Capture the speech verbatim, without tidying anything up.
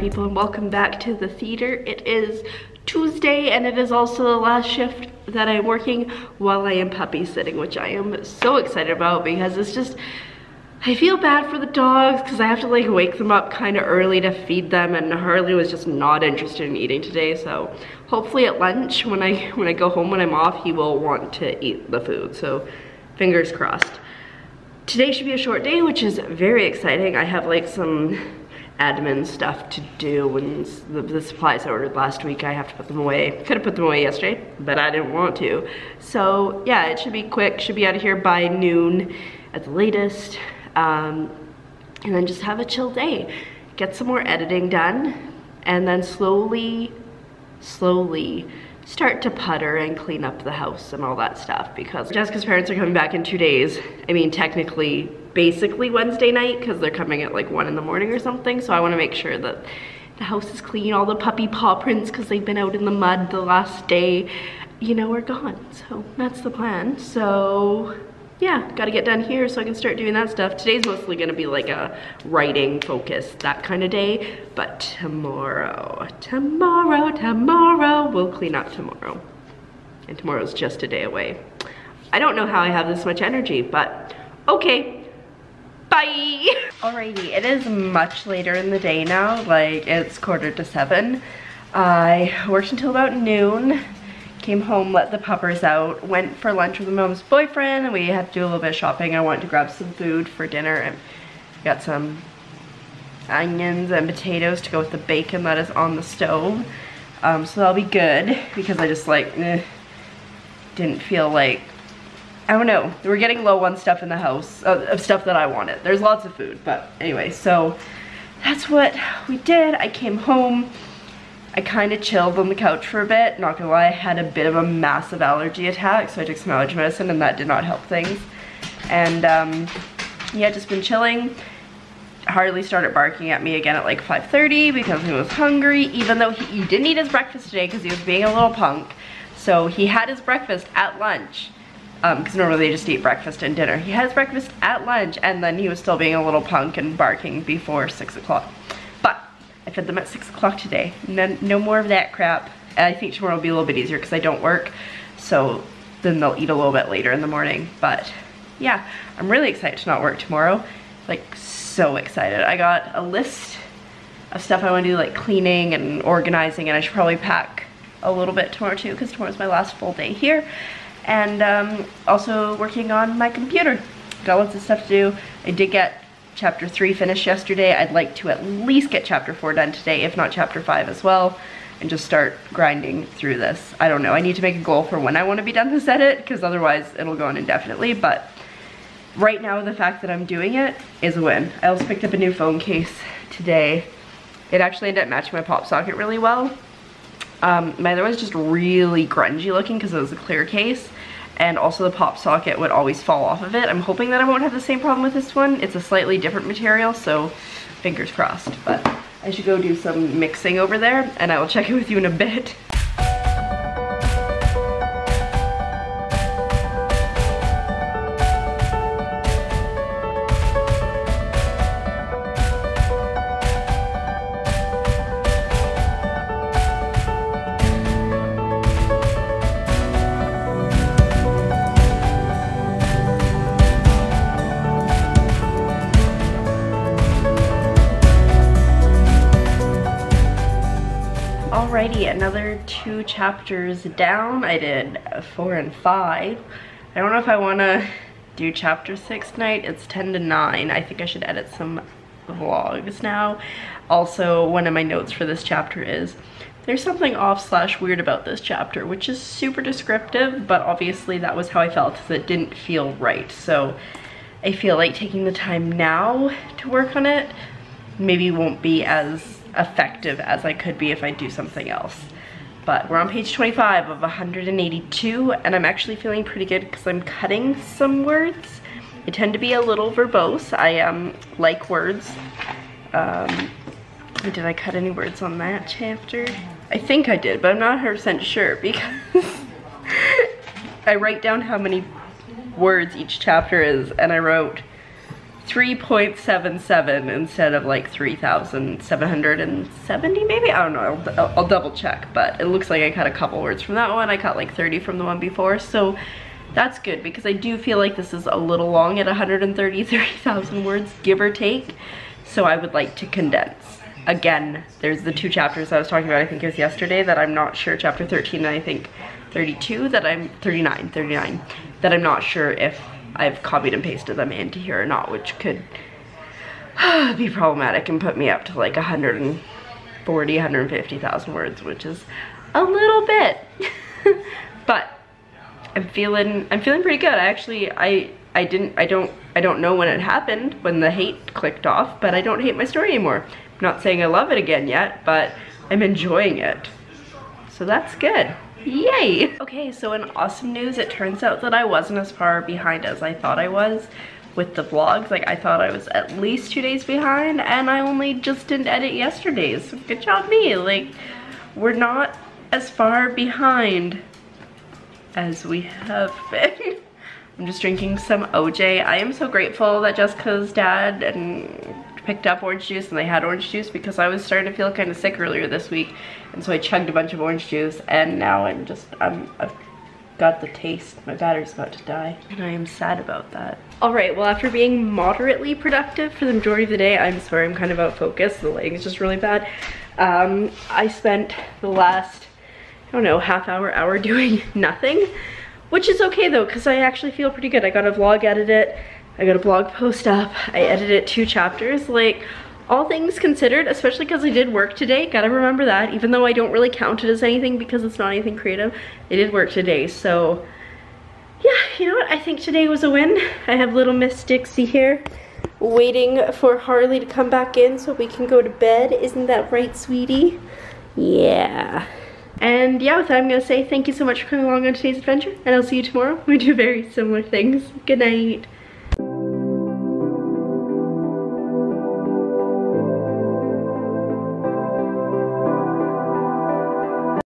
People, and welcome back to the theater. It is Tuesday and it is also the last shift that I'm working while I am puppy sitting, which I am so excited about because it's just, I feel bad for the dogs because I have to like wake them up kind of early to feed them, and Harley was just not interested in eating today, so hopefully at lunch when I when I go home, when I'm off, he will want to eat the food, so fingers crossed. Today should be a short day, which is very exciting. I have like some admin stuff to do, and the, the supplies I ordered last week, I have to put them away. Could have put them away yesterday, but I didn't want to. So yeah, it should be quick. Should be out of here by noon at the latest. Um, and then just have a chill day. Get some more editing done, and then slowly, slowly start to putter and clean up the house and all that stuff, because Jessica's parents are coming back in two days. I mean, technically, basically Wednesday night, because they're coming at like one in the morning or something, so I want to make sure that the house is clean, all the puppy paw prints, because they've been out in the mud the last day, you know, are gone. So that's the plan. So yeah, got to get done here so I can start doing that stuff. Today's mostly going to be like a writing focus, that kind of day, but tomorrow tomorrow tomorrow we'll clean up tomorrow, and tomorrow's just a day away. I don't know how I have this much energy, but okay. Bye! Alrighty, it is much later in the day now, like it's quarter to seven. I worked until about noon, came home, let the puppers out, went for lunch with my mom's boyfriend, and we had to do a little bit of shopping. I wanted to grab some food for dinner, and got some onions and potatoes to go with the bacon that is on the stove. Um, so that'll be good, because I just like, eh, didn't feel like, I don't know, we're getting low on stuff in the house, uh, of stuff that I wanted. There's lots of food, but anyway, so that's what we did. I came home, I kind of chilled on the couch for a bit, not gonna lie. I had a bit of a massive allergy attack, so I took some allergy medicine, and that did not help things. And um, yeah, just been chilling. Harley started barking at me again at like five thirty because he was hungry, even though he, he didn't eat his breakfast today because he was being a little punk. So he had his breakfast at lunch, because um, normally they just eat breakfast and dinner. He has breakfast at lunch, and then he was still being a little punk and barking before six o'clock. But I fed them at six o'clock today. No, no more of that crap. And I think tomorrow will be a little bit easier because I don't work, so then they'll eat a little bit later in the morning. But yeah, I'm really excited to not work tomorrow. Like, so excited. I got a list of stuff I want to do, like cleaning and organizing, and I should probably pack a little bit tomorrow too, because tomorrow's my last full day here. And um, also working on my computer. Got lots of stuff to do. I did get chapter three finished yesterday. I'd like to at least get chapter four done today, if not chapter five as well, and just start grinding through this. I don't know, I need to make a goal for when I want to be done this edit, because otherwise it'll go on indefinitely, but right now the fact that I'm doing it is a win. I also picked up a new phone case today. It actually ended up matching my pop socket really well. Um, my other one's just really grungy looking because it was a clear case, and also the pop socket would always fall off of it. I'm hoping that I won't have the same problem with this one. It's a slightly different material, so fingers crossed. But I should go do some mixing over there, and I will check in with you in a bit. Another two chapters down. I did four and five. I don't know if I want to do chapter six tonight. It's ten to nine. I think I should edit some vlogs now. Also, one of my notes for this chapter is there's something off slash weird about this chapter, which is super descriptive, but obviously that was how I felt, because it didn't feel right. So I feel like taking the time now to work on it maybe won't be as effective as I could be if I do something else. But we're on page twenty-five of one hundred eighty-two, and I'm actually feeling pretty good because I'm cutting some words. I tend to be a little verbose. I um, like words um, did I cut any words on that chapter? I think I did, but I'm not one hundred percent sure because I write down how many words each chapter is, and I wrote three point seven seven instead of like three thousand seven hundred seventy maybe? I don't know, I'll, I'll double check, but it looks like I cut a couple words from that one. I cut like thirty from the one before, so that's good because I do feel like this is a little long at one hundred thirty-three thousand words, give or take, so I would like to condense. Again, there's the two chapters I was talking about, I think it was yesterday, that I'm not sure, chapter thirteen and I think thirty-two that I'm, thirty-nine, thirty-nine, that I'm not sure if I've copied and pasted them into here or not, which could uh, be problematic and put me up to like one hundred forty, one hundred fifty thousand words, which is a little bit. But I'm feeling, I'm feeling pretty good. I actually, I, I didn't, I don't, I don't know when it happened, when the hate clicked off, but I don't hate my story anymore. I'm not saying I love it again yet, but I'm enjoying it. So that's good. Yay! Okay, so in awesome news, it turns out that I wasn't as far behind as I thought I was with the vlogs. Like, I thought I was at least two days behind, and I only just didn't edit yesterday's. So good job me! Like, we're not as far behind as we have been. I'm just drinking some O J. I am so grateful that Jessica's dad and picked up orange juice, and they had orange juice because I was starting to feel kind of sick earlier this week, and so I chugged a bunch of orange juice, and now I'm just, I'm, I've got the taste. My battery's about to die, and I am sad about that. Alright, well, after being moderately productive for the majority of the day, I'm sorry, I'm kind of out of focus, the lighting is just really bad. Um, I spent the last, I don't know, half hour, hour doing nothing, which is okay though, because I actually feel pretty good. I got a vlog edited, I got a blog post up, I edited two chapters, like, all things considered, especially because I did work today, gotta remember that, even though I don't really count it as anything because it's not anything creative, I did work today, so, yeah, you know what, I think today was a win. I have little Miss Dixie here, waiting for Harley to come back in so we can go to bed, isn't that right, sweetie? Yeah. And yeah, with that, I'm gonna say thank you so much for coming along on today's adventure, and I'll see you tomorrow when we do very similar things. Good night.